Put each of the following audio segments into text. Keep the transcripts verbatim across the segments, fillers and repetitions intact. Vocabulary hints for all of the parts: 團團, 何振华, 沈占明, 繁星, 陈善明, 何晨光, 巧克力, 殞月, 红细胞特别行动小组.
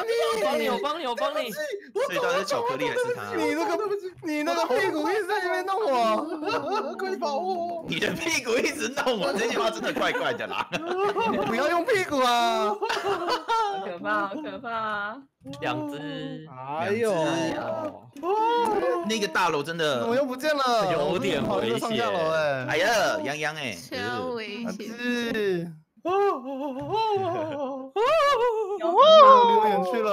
我帮你，我帮你，我帮你。所以到底是巧克力还是他？你那个，你那个屁股一直在这边弄我，可以保护我。你的屁股一直弄我，这句话真的怪怪的啦。不要用屁股啊！好可怕，好可怕！两只，哎呦，那个大楼真的，我又不见了，有点危险。哎呀，洋洋哎，超危险。 哦哦哦哦哦！溜进去了，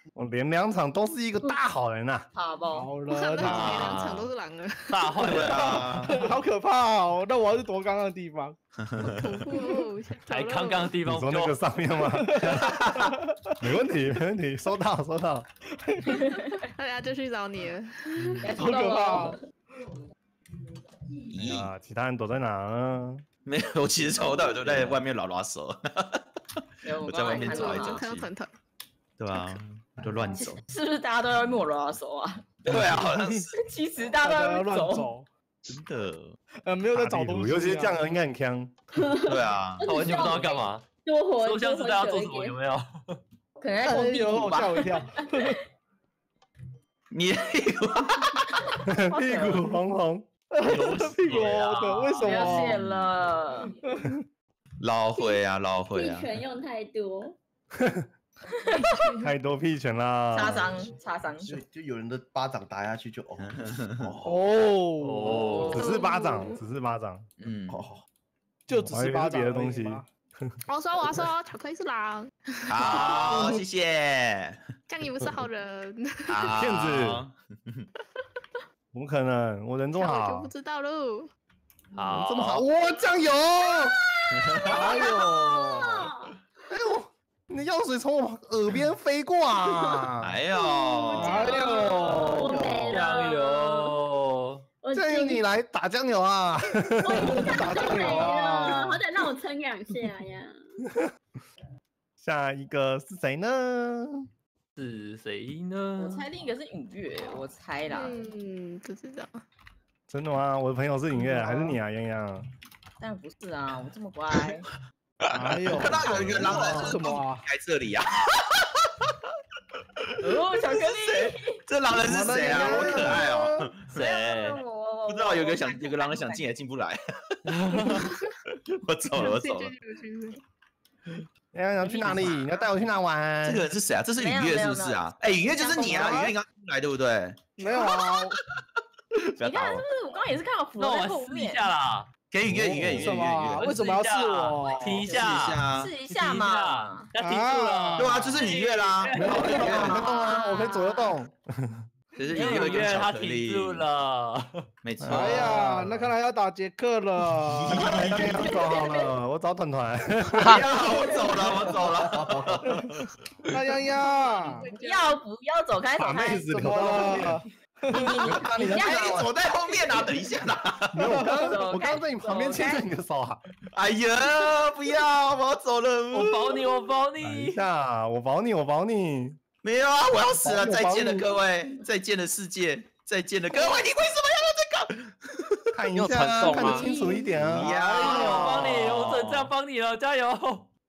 我连两场都是一个大好人呐，好不？好人啊！连两场都是狼人，大坏人啊！好可怕哦！那我要去躲刚刚的地方，恐怖！在刚刚的地方，你说那个上面吗？没问题，没问题，收到，收到。大家就去找你了，好可怕！咦？啊，其他人躲在哪啊？没有，我其实从头到尾都在外面拉拉手，我在外面走一走去，对吧？ 就乱走，是不是大家都要摸拉手啊？对啊，好像是。其实大家都要乱走，真的。呃，没有在找东西，尤其是这样的应该很坑。对啊，我完全不知道干嘛。多活，多活久一点。大家做什么有没有？可能在拖地吧。吓我一跳。你屁股，屁股红红，屁股的，为什么？不要谢了。老会啊，老会啊。拳用太多。 太多屁拳啦！擦伤，擦伤，就就有人的巴掌打下去就哦哦，只是巴掌，只是巴掌，嗯，就只是巴掌，别的东西。我说，我说，巧克力是狼。好，谢谢。这样你不是好人。骗子。怎么可能？我人这么好。我就不知道喽。好，这么好，我酱油。哎呦，哎呦。 你药水从我耳边飞过啊！哎呦，哎呦，酱油，酱油你来打酱油啊！打酱油啊！好歹让我撑两下呀！下一个是谁呢？是谁呢？我猜另一个是尹月，我猜啦。嗯，不知道。真的吗？我的朋友是尹月，还是你啊，洋洋？当然不是啊，我这么乖。 哎呦！看到有一个狼人是什么在这里啊？哦，巧克力！这狼人是谁啊？好可爱哦！谁？不知道有个想有个狼人想进也进不来。我走了，我走了。哎，你要去哪里？你要带我去哪玩？这个人是谁啊？这是雨月是不是啊？哎，雨月就是你啊！雨月你刚进来对不对？没有啊！你看是不是？我刚刚也是看到浮在后面。给雨月，雨月，雨月，雨月，为什么要试我？停一下，试一下嘛。要停住了，对啊，就是雨月啦。没有，我可以动啊，我可以左右动。只是雨月他停住了，没错。哎呀，那看来要打杰克了。我走好了，我找团团。我走了，我走了。那洋洋，要不要走开？走开，怎么了？ 你你走在后面啊！等一下啦！没有，我刚我刚在你旁边牵着你的手啊！哎呀，不要！我要走了，我保你，我保你！等一下，我保你，我保你！没有啊，我要死了！再见了，各位！再见了，世界！再见了，各位！你为什么要用这个？看一下，看得清楚一点啊！我帮你，我只能这样帮你了，加油！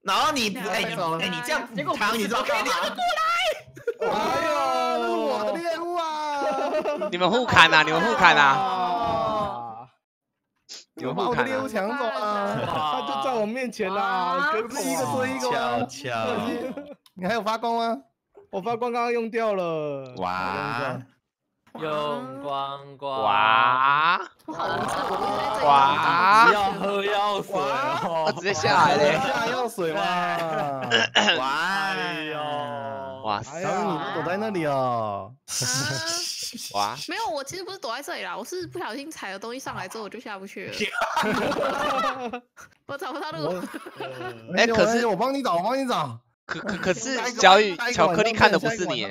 然后你哎你哎你这样，结果你怎么可以连不过来？哎呦，我的猎物啊！ 你们互砍呐！你们互砍呐！你们互砍呐！我猎物抢走了，他就在我面前啦，一个追一个。你还有发光吗？我发光刚刚用掉了。哇！用光光。哇！哇！要喝药水哦！他直接下来嘞！下药水吗？哇！哇塞！你们躲在那里哦。 哇！没有，我其实不是躲在这里啦，我是不小心踩了东西上来之后，我就下不去了。我找不到路。哎，可是我帮你找，我帮你找。可可可是，小雨巧克力看的不是你。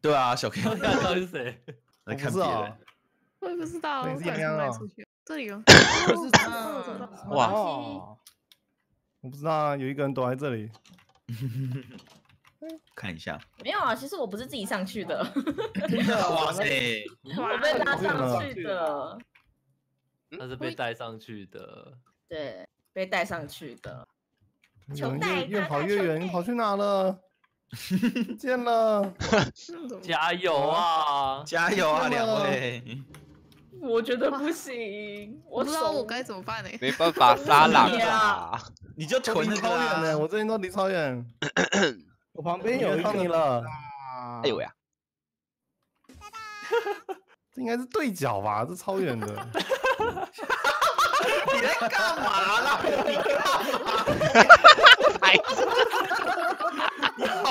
对啊，巧克力看的是谁？来看别人。我也不知道。这里有。这里有。么东西？我不知道啊，有一个人躲在这里。看一下。没有啊，其实我不是自己上去的。哇塞！我被拉上去的。他是被带上去的。对，被带上去的。球带越跑越远，跑去哪了？ 见了，加油啊！加油啊，两位！我觉得不行，我不知道我该怎么办呢？没办法，杀狼啊！你就囤那个啊！我这边都离超远，我旁边有一个了。哎呦喂呀！这应该是对角吧？这超远的。你在干嘛啦？你干嘛？孩子。 好烦！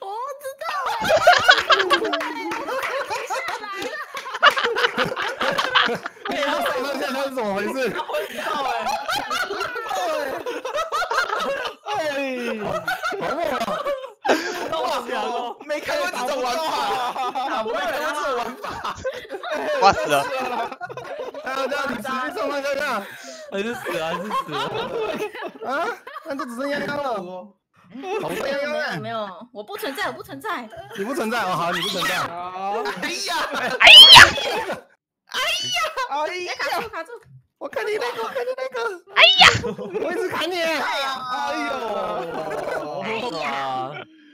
我不知道哎，你要上上下下是怎么回事？我不知道哎，哎，好猛啊！好猛啊！没看过这种玩法，我没看过这种玩法，我死了！哎呀，这样你直接上上下下，还是死啊，还是死啊！啊？ 那就只剩泱泱了。没有没有没有，我不存在，我不存在。你不存在，哦好，你不存在。哎呀，哎呀，哎呀，哎呀！卡住卡住！我看你那个，我看你那个。哎呀！我一直砍你。哎呀！哎呦！哎呀！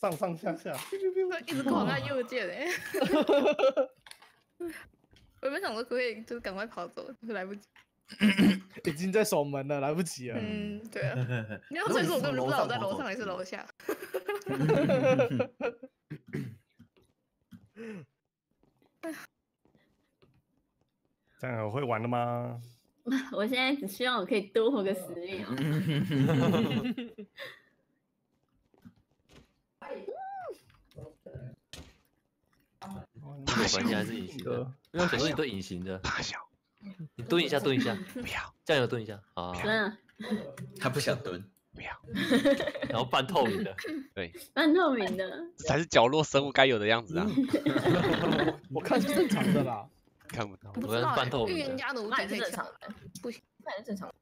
上上下下，一直狂按右键哎，我原本想说可以就是赶快跑走，就来不及。 已经在守门了，来不及了。嗯，对啊。你要所以说我根本不知道我在楼上还是楼下。这样我会玩了吗？我现在只希望我可以多活个十秒。大小还是隐形的？因为很多人都隐形的。大小。 你蹲一下，蹲一下，不要，这样有蹲一下啊！他不想蹲，不要，然后半透明的，对，半透明的才是角落生物该有的样子啊！我看是正常的啦，看不到，我看是半透明的。预言家奴才是正常的，不行，才是正常的。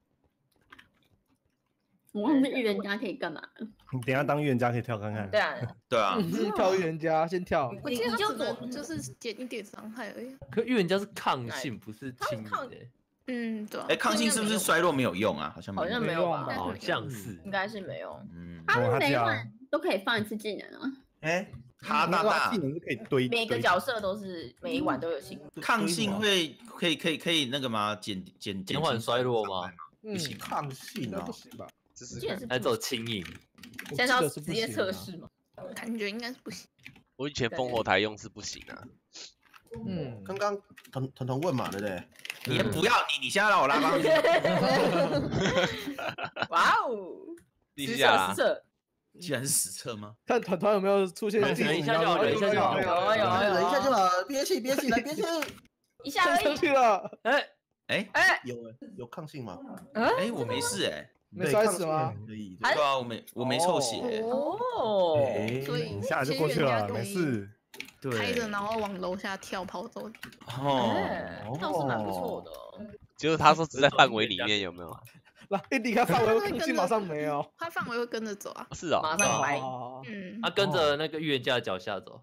我忘记预言家可以干嘛了。你等下当预言家可以跳看看。对啊，对啊，是跳预言家，先跳。我记得就只就是减一点伤害而已。可预言家是抗性，不是轻的。嗯，对。哎，抗性是不是衰弱没有用啊？好像好像没有吧？好像是，应该是没有。嗯，他们每晚都可以放一次技能啊。哎，哈大大技能是可以堆，每个角色都是每一晚都有新。抗性会可以可以可以那个吗？减减减缓衰弱吗？嗯，抗性啊，不行吧？ 来走轻盈，现在要直接测试吗？感觉应该是不行。我以前烽火台用是不行啊。嗯，刚刚腾腾腾问嘛，对不对？你不要你，你现在让我拉帮你。哇哦！实测，既然是实测吗？看团团有没有出现忍一下就好，忍一下就好，有有有，忍一下就好，憋气憋气来憋气，一下而已。上去了，哎哎哎，有有抗性吗？哎，我没事哎。 没摔死吗？对啊，我没我没抽血哦，所以下来就过去了，没事。开着然后往楼下跳跑走。哦，倒是蛮不错的。就是他说只在范围里面有没有？那一离开范围，肯定马上没有。他范围会跟着走啊。是啊，马上来。嗯，他跟着那个预言家的脚下走。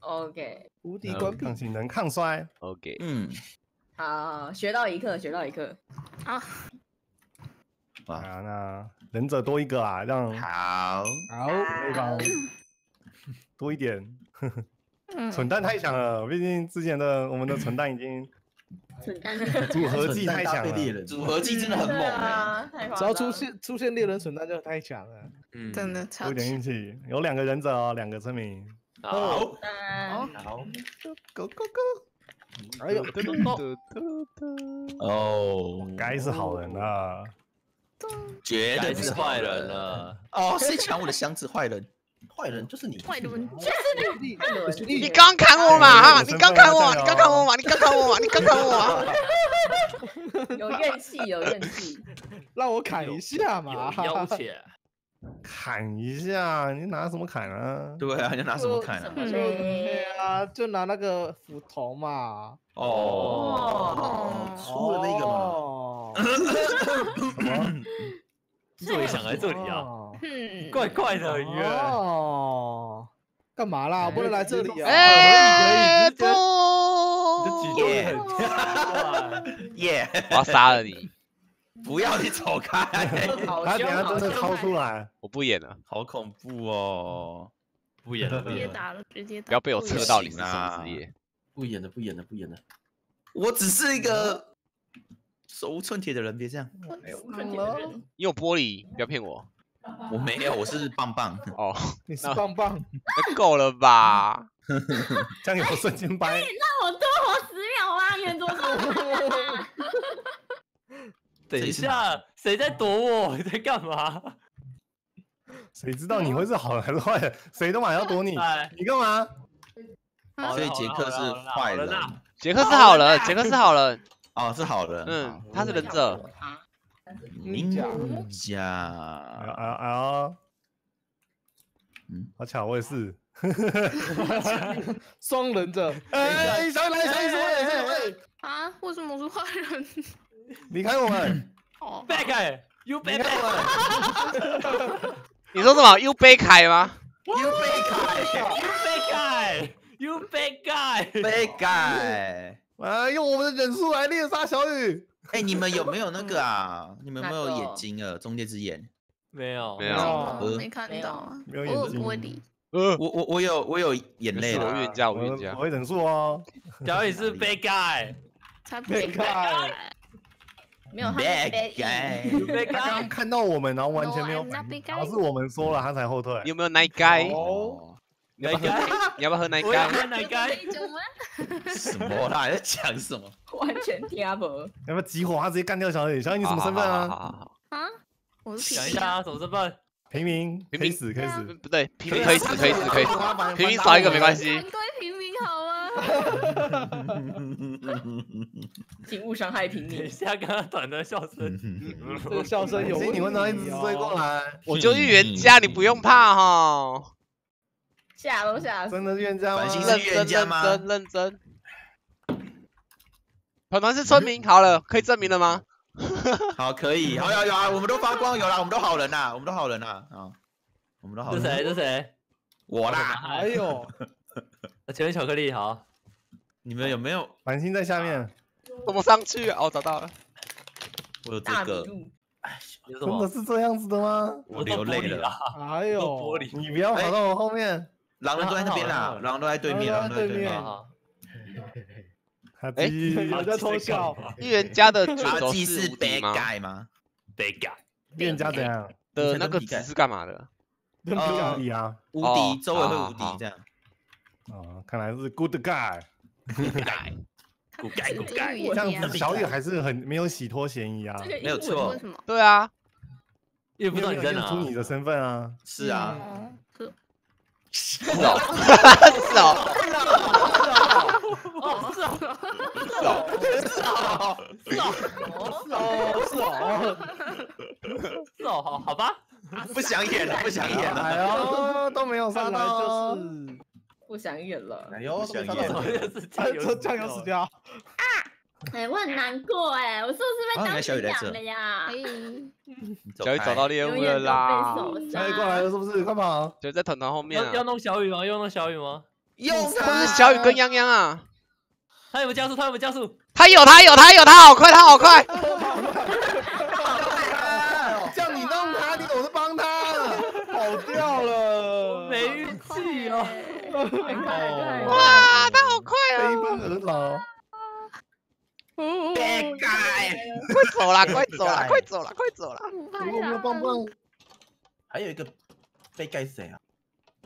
OK。无敌关闭技能抗摔。OK。嗯，好，学到一课，学到一课。好。 啊，那忍者多一个啊，让好好多一点。蠢蛋太强了，毕竟之前的我们的蠢蛋已经组合技太强了，组合技真的很猛啊！只要出现出现猎人蠢蛋就太强了，嗯，真的差。多一点运气，有两个忍者哦，两个村民。好，好 ，Go Go Go！ 哎呦，哦，该是好人了。绝对是坏人了！哦，谁抢我的箱子？坏人，坏人就是你，坏人就是你！你刚砍我嘛！你刚砍我！你刚砍我嘛！你刚砍我嘛！你刚砍我！有怨气，有怨气！让我砍一下嘛！要挟，砍一下！你拿什么砍啊？对啊，你拿什么砍啊？对啊，就拿那个斧头嘛！哦，出了那个嘛！ 你怎么想来这里啊？怪怪的耶！哦，干嘛啦？不能来这里啊！哎，不，你的举动很耶！我要杀了你！不要，你走开！他等下真的掏出来，我不演了，好恐怖哦！不演了，直接打了，直接打！不要被我测到你是什么职业！不演了，不演了，不演了！我只是一个。 手无寸铁的人，别这样。你有玻璃，不要骗我。我没有，我是棒棒。哦，你是棒棒，够了吧？这样有瞬间掰。那我多活十秒啊！你们怎么？等一下，谁在躲我？你在干嘛？谁知道你会是好人还是坏人？谁都马上要躲你，你干嘛？所以杰克是坏人，杰克是好人，杰克是好人。 哦，是好人。嗯，他是忍者。你讲，啊啊啊！嗯，好巧，我也是。双忍者。哎，小雨来，小雨说，哎哎。啊？为什么我是坏人？离开我们。哦。背开 ，U 背开。你说什么 ？U 背开吗 ？U 背开 ，U 背开 ，U 背开，背开。 啊！用我们的忍术来猎杀小雨。哎，你们有没有那个啊？你们有没有眼睛啊？中间之眼？没有，没有，没看到啊。没有眼睛。我我我我有我有眼泪了。我冤家，我冤家，我会忍术哦。小雨是 bad guy， 他 bad guy， 没有 bad guy。他刚刚看到我们，然后完全没有，然后是我们说了，他才后退。有没有 night guy？ 奶盖，你要不要喝奶盖？喝奶盖。什么啦？你在讲什么？完全听不懂。要不要集火？他直接干掉小雨。小雨，你什么身份啊？啊，我是平民。想一下啊，什么身份？平民，平民死可以死，不对，平民可以死，可以死，可以死。平民少一个没关系。归平民好啊。请勿伤害平民。一下刚刚短的笑声，这个笑声有。你们怎么一直追过来？我就是冤家，你不用怕哈。 下楼下楼，真的是冤家吗？认真认真认真。团团是村民，好了，可以证明了吗？好，可以，好有有啊，我们都发光有啦，我们都好人啦，我们都好人啦，啊，我们都好人。是谁？是谁？我啦！哎呦，前面巧克力好，你们有没有？繁星在下面，怎么上去？哦，找到了，我有这个。 真的是这样子的吗？我流泪了。哎呦，你不要跑到我后面。狼人都在那边啦，狼人都在对面，狼人对面。哎，我在偷笑。预言家的卷轴是白改吗？白改。预言家怎样？的那个值是干嘛的？无敌啊！无敌，周围会无敌这样。哦，看来是 good guy。古盖古盖，这样子小雨还是很没有洗脱嫌疑啊，没有错，对啊，也不知道你在哪，出你的身份啊，是啊，是，是哦，是哦，是哦，是哦，是哦，是哦，是哦，是哦，好好吧，不想演了，不想演了，哎呦，都没有上来就是。 不想演了，哎呦，想演了，这酱油死掉啊！哎，我很难过哎，我是不是被小雨打了呀？小雨找到猎物了啦！小雨过来了是不是？干嘛？就在团团后面。要弄小雨吗？要弄小雨吗？用他！小雨跟泱泱啊！他有没有加速？他有没有加速？他有，他有，他有，他好快，他好快！叫你弄他，你总是帮他，跑掉了，没运气哦。 哇，他好快哦！飞奔而逃。别改，快走啦！快走啦！快走啦！快走啦！我们的棒棒，还有一个被盖谁啊？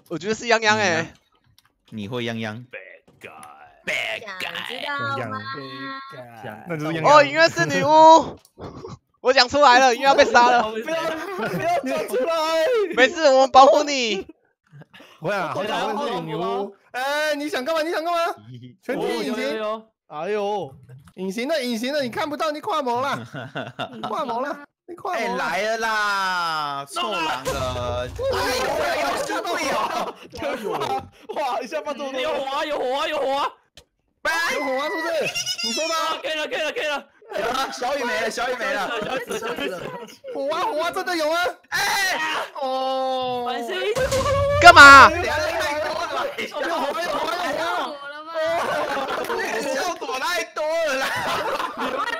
我觉得是泱泱哎，你会泱泱？被盖，被盖，知道吗？那就是泱泱。哦，原来是女巫。我讲出来了，因为要被杀了。不要不要讲出来，没事，我们保护你。我想我想问是影屋，哎，你想干嘛？你想干嘛？全体隐形。哎呦，隐形的隐形的，你看不到，你跨模了，你跨模了。 哎、欸，来了啦！臭狼的！哎呦，我要吃队友！哇，一下放中！有火啊，有火啊，有火啊！有火啊，是不是？你说的啊！可以了，可以了，可以了！小雨没了，小雨没了！火啊，火啊，真的有啊！哎，哦！满星，干嘛？等下太多了吧？有火了，有火了！哦，笑躲太多了啦！